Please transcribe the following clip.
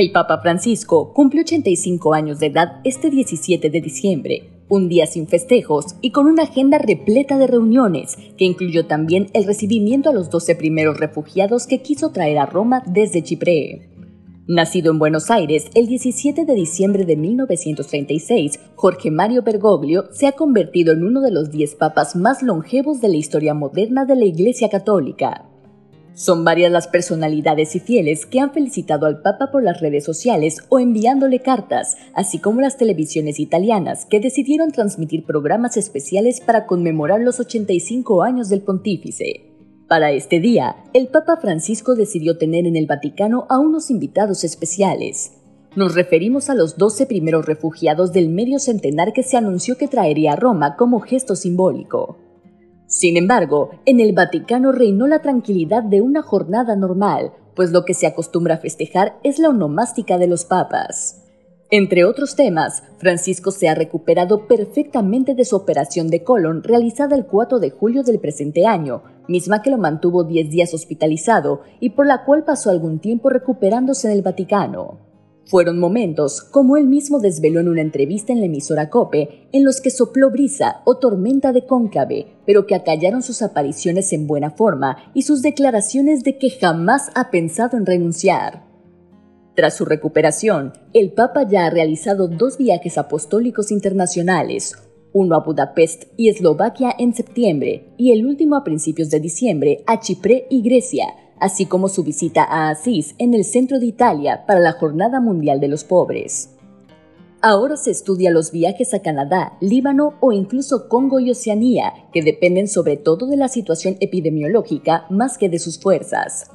El Papa Francisco cumple 85 años de edad este 17 de diciembre, un día sin festejos y con una agenda repleta de reuniones, que incluyó también el recibimiento a los 12 primeros refugiados que quiso traer a Roma desde Chipre. Nacido en Buenos Aires el 17 de diciembre de 1936, Jorge Mario Bergoglio se ha convertido en uno de los 10 papas más longevos de la historia moderna de la Iglesia Católica. Son varias las personalidades y fieles que han felicitado al Papa por las redes sociales o enviándole cartas, así como las televisiones italianas que decidieron transmitir programas especiales para conmemorar los 85 años del pontífice. Para este día, el Papa Francisco decidió tener en el Vaticano a unos invitados especiales. Nos referimos a los 12 primeros refugiados del medio centenar que se anunció que traería a Roma como gesto simbólico. Sin embargo, en el Vaticano reinó la tranquilidad de una jornada normal, pues lo que se acostumbra a festejar es la onomástica de los papas. Entre otros temas, Francisco se ha recuperado perfectamente de su operación de colon realizada el 4 de julio del presente año, misma que lo mantuvo 10 días hospitalizado y por la cual pasó algún tiempo recuperándose en el Vaticano. Fueron momentos, como él mismo desveló en una entrevista en la emisora COPE, en los que sopló brisa o tormenta de cóncave, pero que acallaron sus apariciones en buena forma y sus declaraciones de que jamás ha pensado en renunciar. Tras su recuperación, el Papa ya ha realizado 2 viajes apostólicos internacionales, uno a Budapest y Eslovaquia en septiembre y el último a principios de diciembre a Chipre y Grecia, así como su visita a Asís en el centro de Italia para la Jornada Mundial de los Pobres. Ahora se estudia los viajes a Canadá, Líbano o incluso Congo y Oceanía, que dependen sobre todo de la situación epidemiológica más que de sus fuerzas.